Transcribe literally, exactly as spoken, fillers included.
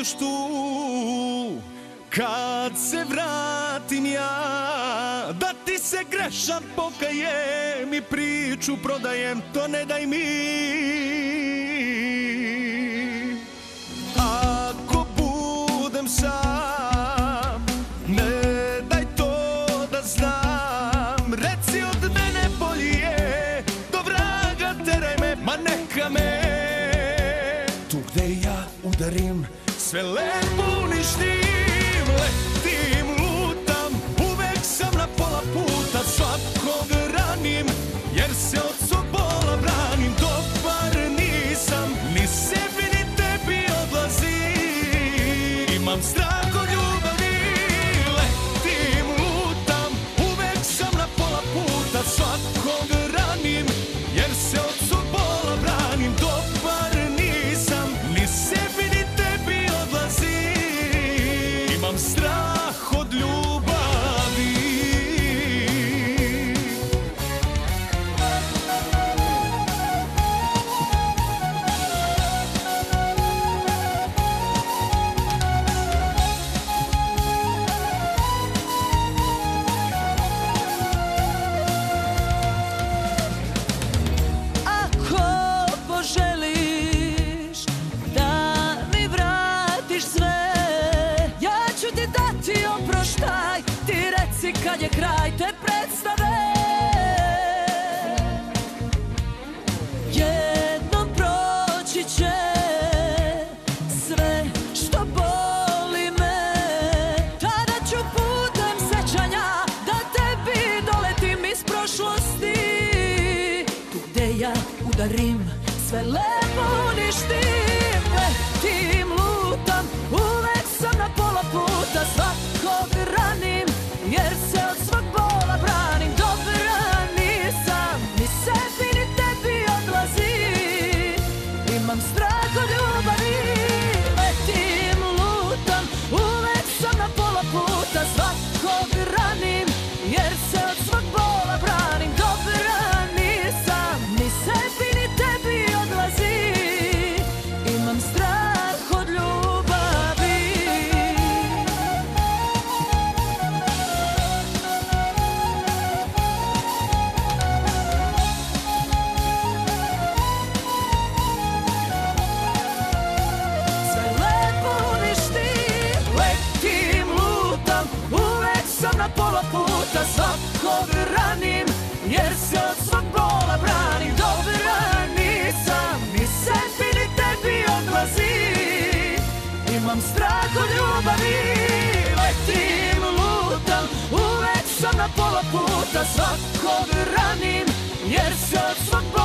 budeš tu, kad se vratim ja, da ti se grešan pokajem i priču prodajem, to ne daj mi. Ako budem sam, ne daj to da znam, reci od mene bolje je, do vraga teraj me, ma neka me. Tu gde ja udarim, sve lepo uništim, letim, lutam, uvek sam na pola puta, svakog ranim, jer se od sobola branim, dobar nisam, ni sebi ni tebi odlazim, imam strah od ljubavi, letim, lutam, uvek sam na pola puta, svakog ranim, jer se od sobola branim, dobar nisam, ni sebi ni tebi odlazim, imam strah od ljubavi. Kad je kraj te predstave, jednom proći će sve što boli me, tada ću putem sećanja da tebi doletim iz prošlosti. Tu gde ja udarim, sve lepo uništim, letim, lutam, uvek sam na pola puta, svakog ranim, jer se od svog bola branim, dobra nisam, ni sebi ni tebi odlazim, imam strah od ljubavi, letim, lutam, uvek sam na pola puta, svakog ranim, jer se od svog bola branim, dobra nisam, ni sebi ni tebi odlazim, imam strah od ljubavi. Da svakog ranim, jer se od svog bola branim, dobra nisam, ni sebi ni tebi odlazim, imam strah od ljubavi, letim, lutam, uvek sam na pola puta, svakog ranim, jer se od svog bola branim.